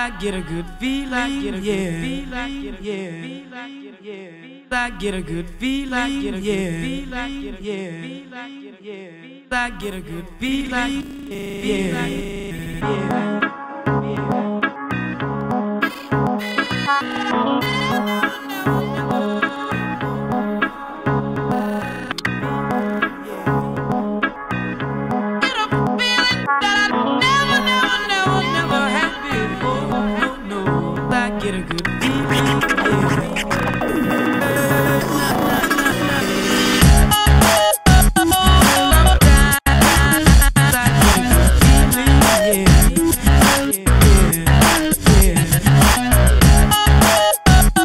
I get a good feeling, I get a good feeling, I get a good feeling. Get a good